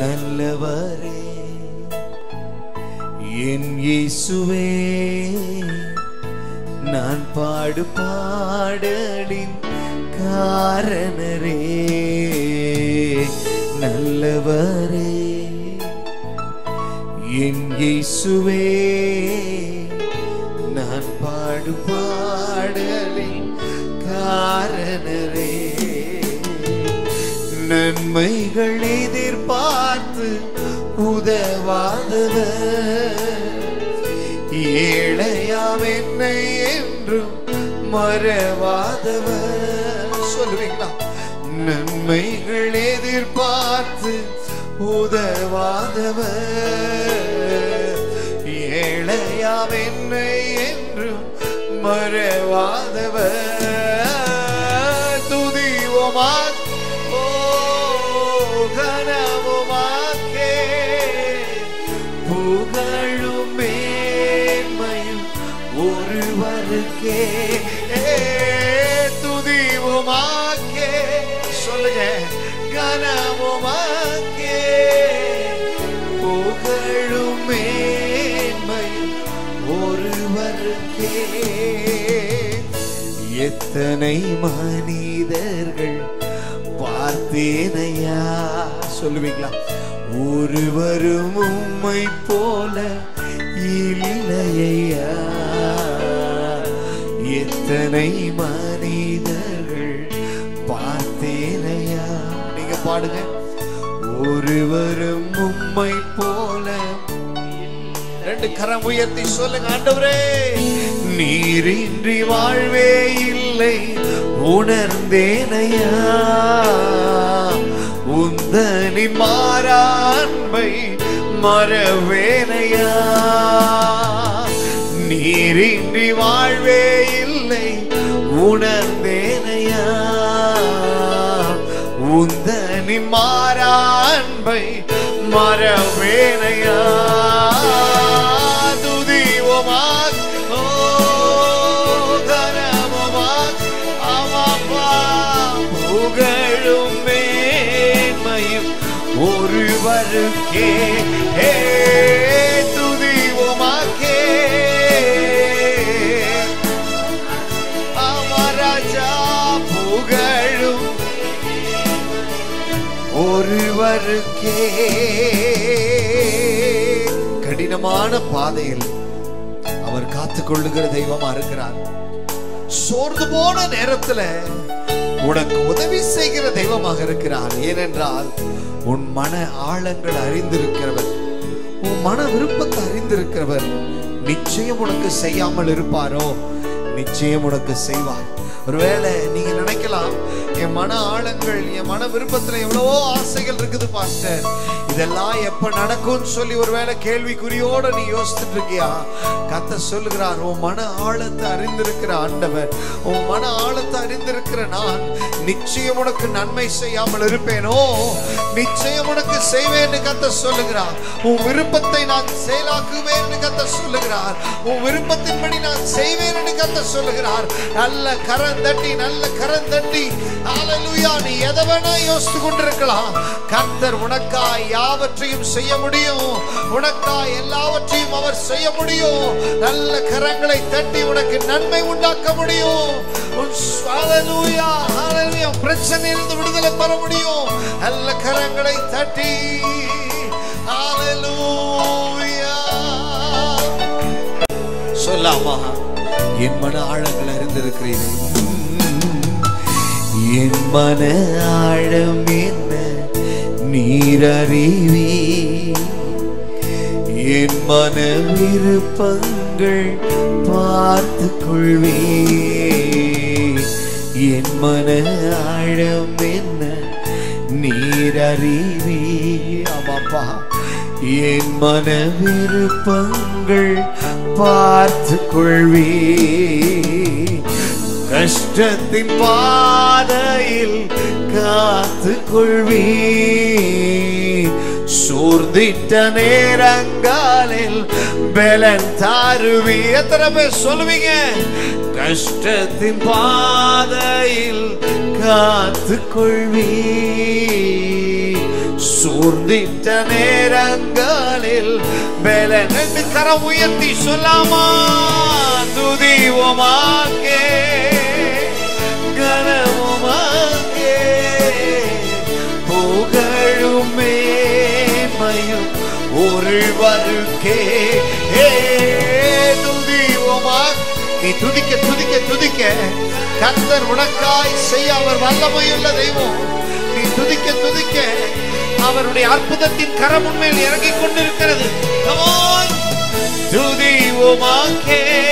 நல்லவரே என் இயேசுவே, நான் பாடு பாடலின் காரணரே. நல்லவரே என் இயேசுவே, நான் பாடு பாடலின் காரணரே. நன்மைகள் எதிர்பார்த்து உதவாதவர், ஏழையாம் என்னை என்றும் மறவாதவர். சொல்லுவீங்களா? நன்மைகள் எதிர்பார்த்து உதவாதவர், ஏழையாம் என்னை என்றும் மறவாதவர். துதிவோமா ஒருவருக்கே துதிவுமாக்கே. சொல்லுங்க, கனவுமாக்கே புகழும் மேன்மையும் ஒருவருக்கே. எத்தனை மனிதர்கள் பார்த்தேனையா, சொல்லுவீங்களா? ஒருவரும் உம்மை போல இல்லையா. எத்தனை மனிதர்கள் பார்த்தேனையா. நீங்க பாடுங்க. ஒருவரும் உம்மை போல. ரெண்டு கரம் உயர்த்தி சொல்லுங்க, ஆண்டவரே நீரின்றி வாழ்வே இல்லை உணர்ந்தேனையா. உந்தனி மாறாண்மை மறவேனையா. நீரின்றி வாழ்வே இல்லை உணர்ந்தேனையா. உந்தனி மாறாண்மை மறவேனையா. ஒருவருக்கே துதிவோமாக்கே. அமராஜா புகழும் ஒருவருக்கே. கடினமான பாதையில் அவர் காத்துக்கொள்ளுகிற தெய்வமா இருக்கிறார். சோர்ந்து போன நேரத்துல உனக்கு உதவி செய்கிற தெய்வமாக இருக்கிறார். ஏனென்றால் உன் மன ஆழங்கள் அறிந்திருக்கிறவர், உன் மன விருப்பத்தை அறிந்திருக்கிறவர். நிச்சயம் உனக்கு செய்யாமல் இருப்பாரோ? நிச்சயம் உனக்கு செய்வார். ஒருவேளை நீங்க நினைக்கலாம், என் மன ஆழங்கள் என் மன விருப்பத்துல எவ்வளவோ ஆசைகள் இருக்குது பாஸ்டர், இதெல்லாம் எப்ப நடக்கும்னு சொல்லி ஒருவேளை கேள்விக்குறியோட நீ யோசிச்சுட்டு இருக்கியா? கர்த்தர் சொல்லுகிறார், உன் மன ஆழத்தை அறிந்திருக்கிற ஆண்டவர், உன் மன ஆழத்தை அறிந்திருக்கிற நான் நிச்சயம் உனக்கு நன்மை செய்யாமல் இருப்பேனோ? நிச்சயம் உனக்கு செய்வேன்னு கர்த்தர் சொல்லுகிறார். உன் விருப்பத்தை நான் செயலாக்குவேன்னு கர்த்தர் சொல்லுகிறார். உன் விருப்பத்தின்படி நான் செய்வேன்னு கர்த்தர் சொல்லுகிறார். நல்ல கரம் தட்டி, நல்ல கரம் தட்டி, ஹல்லேலூயா. நீ எதை வேணா யோசித்து கொண்டிருக்கலாம், கர்த்தர் உனக்காய் யாவற்றையும் செய்ய முடியும். உனக்காய் எல்லாவற்றையும் அவர் செய்ய முடியும். நல்ல கரங்களை தட்டி உனக்கு நன்மை உண்டாக்க முடியும். ஹல்லேலூயா, ஹல்லேலூயா. பிரச்சனையிலிருந்து விடுதலை பெற முடியும். நல்ல கரங்களை தட்டி ஹல்லேலூயா சொல்லாமா. என் மன ஆழங்கள் அறிந்திருக்கிறீர்கள். என் மன ஆழம் என்ன நீர் அறிவி. என் மன விருப்பங்கள் பார்த்து கொள்வே. என் மன ஆழம் என்ன நீர் அறிவி. ஆமாப்பா, என் மன விருப்பங்கள் பார்த்து கொள்வே. கஷ்டத்தின் பாதையில் காத்து கொள்வே. சோர்ந்திட்ட நேரங்களில் பலன் தாருவே. எத்தனை பேர் சொல்லுவீங்க? கஷ்டத்தின் பாதையில் காத்து கொள்வே. சூர்ந்திட்ட நேரங்களில் பலனற்று கரம் உயர்த்தி சொல்லாமா, துதியுமாக்கே கனமுமாக்கே புகழுமே மயும் ஒருவருக்கே. நீ துதிக்க துதிக்க துதிக்க கர்த்தர் உனக்காய் செய்ய அவர் வல்லமையுள்ள தெய்வம். நீ துதிக்க துதிக்க அவருடைய அற்புதத்தின் கரம் உண்மையில் இறங்கிக் கொண்டிருக்கிறது.